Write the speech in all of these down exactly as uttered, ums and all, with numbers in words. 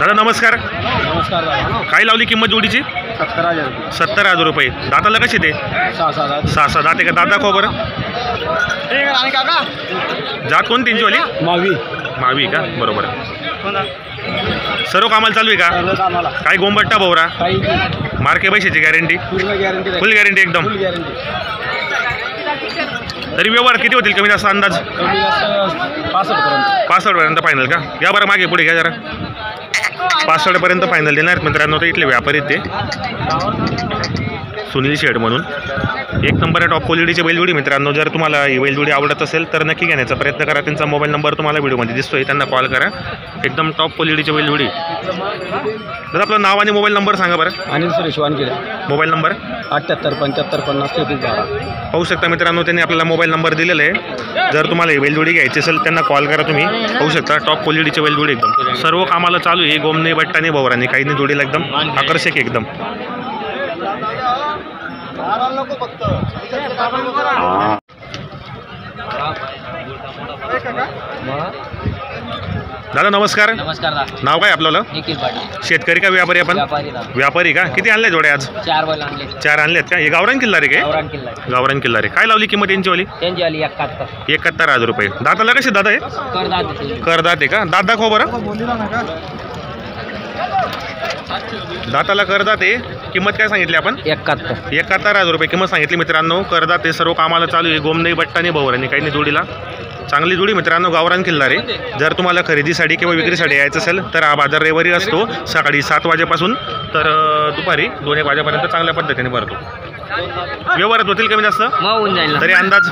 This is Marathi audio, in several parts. दादा नमस्कार. नमस्कार दादा. काय लावली किंमत जोडीची? सत्तर हजार रुपये. सत्तर हजार रुपये. दाताला कशी ते? सहा सहा सहा सहा जाते का? दादा खबर जात कोण त्यांची वाली? मावी. मावी का? बरोबर. सर्व कामाला चालू आहे का? काय गोंबट्टा भोवरा मार्के पैशाची गॅरंटी? फुल गॅरंटी एकदम. तरी व्यवहार किती होतील कमी जास्त अंदाज? पासष्ट पर्यंत फायनल का? या बरं मागे पुढे घ्या जरा. पासष्ट पर्यंत फायनल देणार मित्रांनो. तर इथले व्यापारी ते सुनील शेड म्हणून एक नंबर आहे. टॉप क्वालिटीचे बैलजोडी मित्रांनो. जर तुम्हाला ही बैलजोडी आवडत असेल तर नक्की घेण्याचा प्रयत्न करा. त्यांचा मोबाईल नंबर तुम्हाला व्हिडिओमध्ये दिसतोय, त्यांना कॉल करा. एकदम टॉप क्वालिटीचे बैलजोडी. दादा आपलं नाव आणि मोबाईल नंबर सांगा बरं. अनिल सुरेश वानखेडे. मोबाईल नंबर अठ्ठ्याहत्तर पंच्याहत्तर पन्नास तेहतीस बारा. पाहू शकता मित्रांनो, त्यांनी आपल्याला मोबाईल नंबर दिलेला आहे. जर तुम्हाला ही बैलजोडी घ्यायची असेल त्यांना कॉल करा. तुम्ही पाहू शकता टॉप क्वालिटीचे बैलजोडी एकदम. सर्व कामाला चालू आहे. गोमने बट्टाने भोवराने काही नाही जोडीला एकदम आकर्षक एकदम. दादा नमस्कार. नमस्कार. नाव काय आपल्याला? निखिल. शेतकरी का व्यापारी? आपण व्यापारी का? किती आणले जोड्या आज? चार बैल आणले. चार आणलेत का? हे गावरान किल्लारे काय? गावरान किल्लारे. काय लावली किंमत यांची वाली? त्यांची वाली एकाहत्तर. एकाहत्तर हजार रुपये. दाताला कशी दादा आहे? करदात आहे का? दादा खो बरं. दाताला करदाते. किंमत काय सांगितली आपण? एकाहत्तर. एकाहत्तर हजार रुपये किंमत सांगितली मित्रांनो. करदाते. सर्व कामाला चालू आहे. गोमने बट्टाने भोवराने काही नाही जोडीला. चांगली जोडी मित्रांनो गावरान किल्लारे. जर तुम्हाला खरेदीसाठी किंवा विक्रीसाठी यायचं असेल तर हा बाजार रविवारी असतो सकाळी सात वाजेपासून तर दुपारी दोन एक वाजेपर्यंत चांगल्या पद्धतीने भरतो. व्यवहारात होतील कमी जास्त होऊन जाईल तरी अंदाज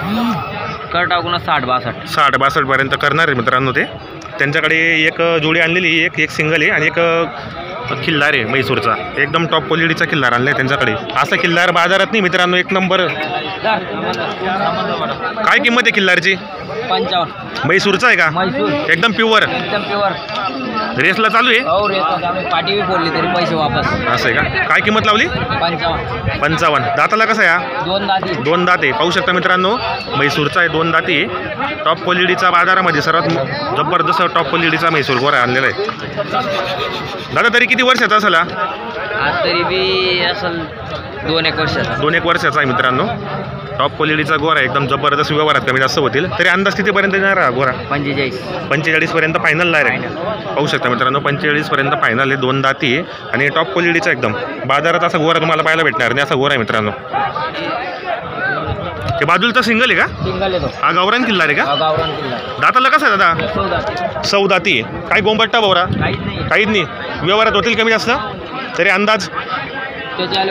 कर टाकून साठ बासष्ट साठ बासष्ट पर्यंत करणार आहे मित्रांनो. ते त्यांच्याकडे एक जोडी आणलेली, एक एक सिंगल आहे आणि एक किल्लार आहे मैसूरचा. एकदम टॉप क्वालिटीचा किल्लार आणला आहे त्यांच्याकडे. असा किल्लार बाजारात नाही मित्रांनो, एक नंबर. काय किंमत आहे किल्लारची? पंचावन्न. मैसूरचा आहे का? एकदम प्युअर. एकदम प्युअर. रेसला चालू आहे. पाठी फोडली तरी पैसे वापस. असं आहे का? काय किंमत लावली? पंचावन्न. पंचावन्न. दाताला कसं आहे? दोन दाती. दोन दाते. पाहू शकता मित्रांनो मैसूरचा आहे, दोन दाती. टॉप क्वालिटीचा बाजारामध्ये सर्वात जबरदस्त टॉप क्वालिटीचा मैसूर गोरा आणलेला आहे. दादा तरी किती वर्षाचा असेल हा? तरी बी असेल दोन एक वर्षाचा. दोन एक वर्षाचा आहे मित्रांनो. टॉप क्वालिटीचा गोरा एकदम जबरदस्त. व्यवहारात कमी जास्त होतील तरी अंदाज कितीपर्यंत येणार हा गोरा? पंचेचाळीस. पंचेचाळीसपर्यंत फायनल आहे. पाहू शकता मित्रांनो पंचेचाळीसपर्यंत फायनल आहे. दोन दाती आणि टॉप क्वालिटीचा एकदम. बाजारात असा गोरा तुम्हाला पाहायला भेटणार नाही. असा गोरा आहे मित्रांनो. ते बाजूलचा सिंगल आहे का? सिंगल आहे तो. हा गावरान किल्ला आहे का? गावरान किल्ला. दाताला कसा दादा? सौदाती. काय गोंबट्टा भोवरा? काहीच नाही. व्यवहारात होतील कमी जास्त तरी अंदाज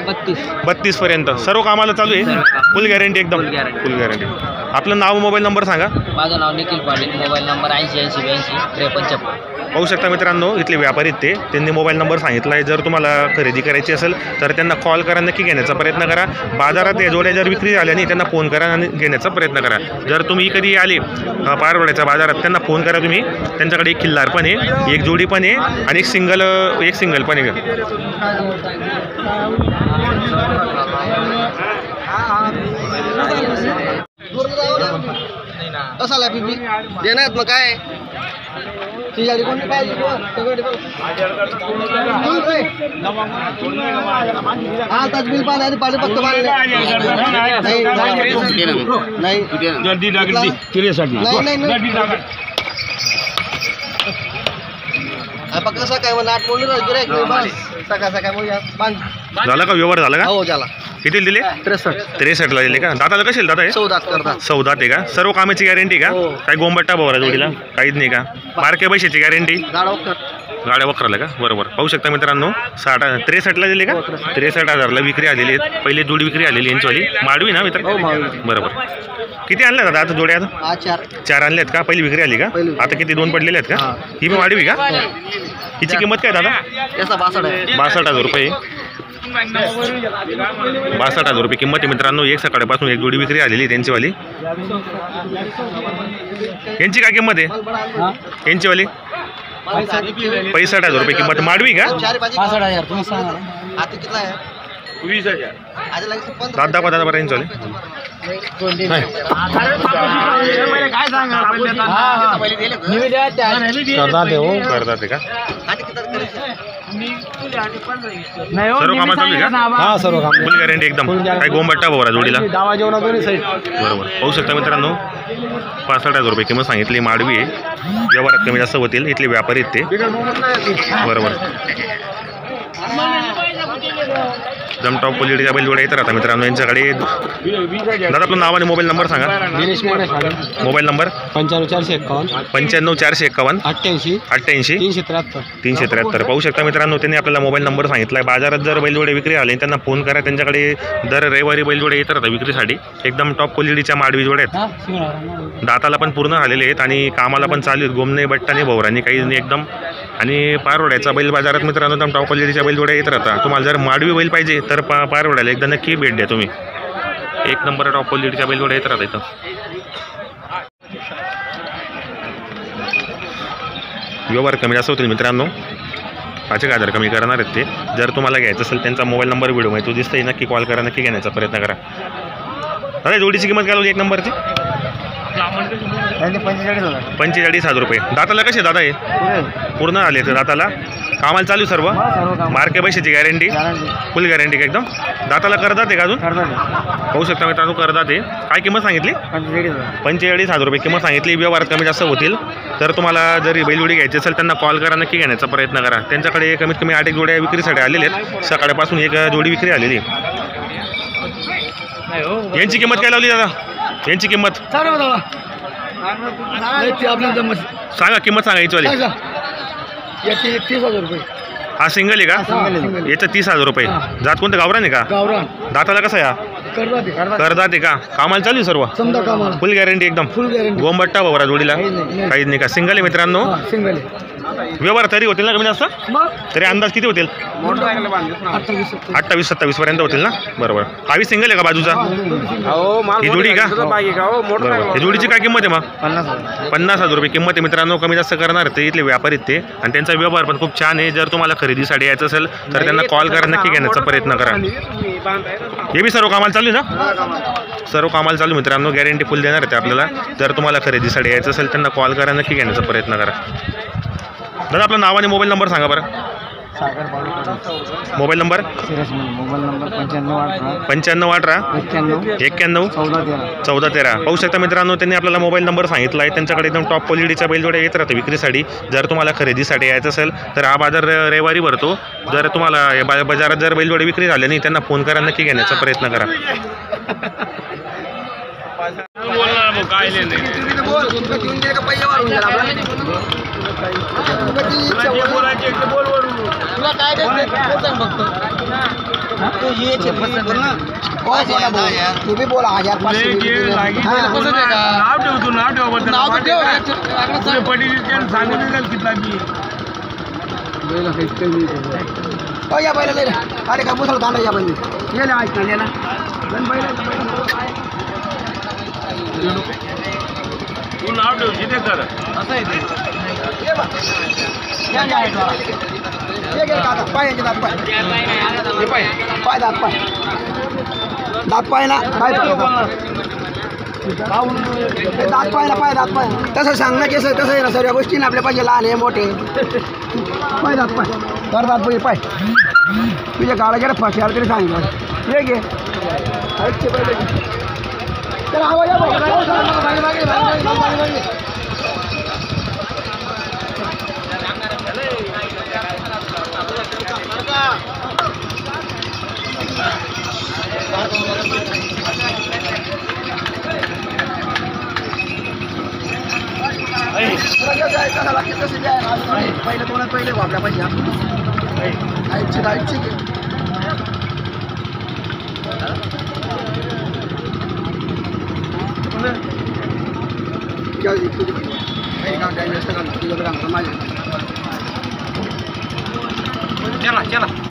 बत्तीस. बत्तीस पर्यंत. सर्व कामाला चालू आहे. फुल गॅरंटी एकदम. Full guarantee. आपलं नाव मोबाईल नंबर सांगा. माझं नाव निखिल पाटील. मोबाईल नंबर ऐंशी ऐंशी ब्याऐंशी त्रेपन्न छप्पन. पाहू शकता मित्रांनो इथले व्यापारी ते त्यांनी मोबाईल नंबर सांगितला आहे. जर तुम्हाला खरेदी करायची असेल तर त्यांना कॉल करा. नक्की घेण्याचा प्रयत्न करा. बाजारात या जोड्या जर विक्री झाल्या नाही त्यांना फोन करा आणि घेण्याचा प्रयत्न करा. जर तुम्ही कधी आले पारवड्याच्या बाजारात त्यांना फोन करा. तुम्ही त्यांच्याकडे एक किल्लार पण आहे, एक जोडी पण आहे आणि एक सिंगल एक सिंगल पण आहे. काय झाला का? व्यवहार झाला का? किती दिले? त्रेसष्ट. त्रेसष्टला दिले का? दाताला कशी दादा आहे? सौदात करतात. सौदात आहे का? सर्व कामाची गॅरंटी का? काय गोंबट्टा भोवरा जोडीला? काहीच नाही का? मार्के पैशाची गॅरंटी. गाड्या वखराला का? बरोबर. पाहू शकता मित्रांनो साठ त्रेसष्टला दिले का? त्रेसष्ट हजारला विक्री आलेली आहे. पहिले जोडी विक्री आलेली यांच्यावाली माडवी ना मित्र? बरोबर. किती आणल्या दादा आता जोड्या? आता चार. चार आणल्या आहेत का? पहिली विक्री आली का? आता किती दोन पडलेले आहेत का? ही मी माडवी का? हिची किंमत काय दादा? याचा बासष्ट हजार रुपये. बासष्ट हजार रुपये किंमत आहे मित्रांनो. एक सकाळपासून एक जोडी विक्री आलेली त्यांचीवाली. यांची काय किंमत आहे यांचीवाली? पैसठ हजार रुपये किंमत. माडवी का? गॅरंटी एकदम काय गोंबट्टा बोरा जोडीला दावा जेवणा दोन्ही साईड बरोबर होऊ शकता मित्रांनो। पासष्ट हजार रुपये किंमत सांगितली माडवी आहे, व्यवहारात कमी जास्त होतील, इथले व्यापारी आहेत ते बरोबर। जमटॉप क्वालिटी का बैल जोड़ा इतर आता मित्रांनो यांच्याकडे। दादा आपलं नाव आणि मोबाईल नंबर सांगा। मोबाईल नंबर पंच्याण्णव चारशे एक्कावन्न पंच्याण्णव चारशे एक्कावन्न अठ्ठ्याऐंशी अठ्ठ्याऐंशी तीनशे त्र्याहत्तर तीनशे त्र्याहत्तर पाहू शकता मित्रांनो त्यांनी आपल्याला मोबाईल नंबर सांगितला। बाजारात जर बैल जोडे विक्री आले त्यांना फोन करा, त्यांच्याकडे दर रविवारी बैल जोडे येतात आता विक्रीसाठी। एकदम टॉप क्वालिटीच्या माडवी जोड्या आहेत, दाताला पण पूर्ण आलेले आहेत आणि कामाला पण चालू आहेत, गोमने बट्टाने भोवराने काही नाही एकदम। आणि पारवड्याचा बैल बाजारात मित्रांनो एकदम टॉप क्वालिटीच्या बैल जोड्या येतात आता। तुम्हाला जर माडवी बैल पाहिजे तर पा पारवड्याला एकदा नक्की भेट द्या तुम्ही, एक नंबर टॉप क्वालिटीच्या बैल जोड्या येतात इथं। व्यवहार कमी जास्त होतील मित्रांनो, पाच एक हजार कमी करणार आहेत ते। जर तुम्हाला घ्यायचं असेल त्यांचा मोबाईल नंबर व्हिडिओमध्ये तो दिसतोय, नक्की कॉल करा, नक्की घेण्याचा प्रयत्न करा। दादा जोडीची किंमत काय होती एक नंबरची? पंचेचाळीस हजार रुपये। दाताला कसे दादा आहे? पूर्ण आले तर दाताला कामाला चालू सर्व मार्के पैशाची गॅरंटी फुल गॅरंटी एकदम। दाताला करदात आहे का अजून? पाहू शकता मित्रांनो करदात आहे। काय किंमत सांगितली? पंचेचाळीस हजार रुपये किंमत सांगितली, व्यवहार कमी जास्त होतील। तर तुम्हाला जरी बैलजोडी घ्यायची असेल त्यांना कॉल करा, नक्की घेण्याचा प्रयत्न करा। त्यांच्याकडे कमीत कमी आठ एक जोड्या विक्रीसाठी आलेल्या आहेत, सकाळपासून एक जोडी विक्री आलेली। यांची किंमत काय लावली दादा? यांची किंमत सांगा, किंमत सांगा याचीवाली। हा सिंगल आहे का? याचं तीस हजार रुपये। जात कोणतं? गावरान आहे का? दाताला कसं आहे? करदात आहे का? कामाला चालू सर्व फुल गॅरंटी एकदम। गोंबट्टा भवरा जोडीला काहीच नाही का? सिंगल आहे मित्रांनो, व्यवहार तरी होतील ना कमी जास्त? तरी अंदाज किती होतील? अठ्ठावीस सत्तावीस पर्यंत होतील ना बरोबर। हावी सिंगल आहे का बाजूचा? ही जोडी का? ही जोडीची काय किंमत आहे मग? पन्नास हजार रुपये किंमत आहे मित्रांनो, कमी जास्त करणार ते इथले व्यापारी ते, आणि त्यांचा व्यवहार पण खूप छान आहे। जर तुम्हाला खरेदीसाठी यायचं असेल तर त्यांना कॉल करा, नक्की घेण्याचा प्रयत्न करा। हे बी सर्व कामाला चालू ना? सर्व कामाला चालू मित्रांनो, गॅरंटी फुल देणार ते आपल्याला। जर तुम्हाला खरेदीसाठी यायचं असेल त्यांना कॉल करा, नक्की घेण्याचा प्रयत्न करा। दादा आपलं नाव आणि मोबाईल नंबर सांगा बरं। मोबाईल नंबर पंच्याण्णव अठरा एक्क्याण्णव चौदा तेरा। पाहू शकता मित्रांनो त्यांनी आपल्याला मोबाईल नंबर सांगितला आहे। त्यांच्याकडे एकदम टॉप क्वालिटीच्या बैलजोड्या येत राहतात विक्रीसाठी। जर तुम्हाला खरेदीसाठी यायचं असेल तर हा बाजार रविवारी भरतो। जर तुम्हाला या बाजारात जर बैलजोडे विक्री झाले नाही त्यांना फोन करा, नक्की घेण्याचा प्रयत्न करा। अरे का बोल कांडा या बंदी ये ना आज ना तू नाव ठेव जिथे कर असं आहे तसं सांग ना, कसं कसं आहे ना सर्व गोष्टी ना आपल्या पाहिजे, लहान आहे मोठे पाय दात पाय कर दात पाहिजे पाय तुझ्या गाळाकडे फसल्यावर तरी सांगितलं हे घे पहिले कोणा पहिले वापरा पाहिजे आईची आईची क्या काम टाइम वेस्ट कर माझे चला चला।